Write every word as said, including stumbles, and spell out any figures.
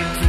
night.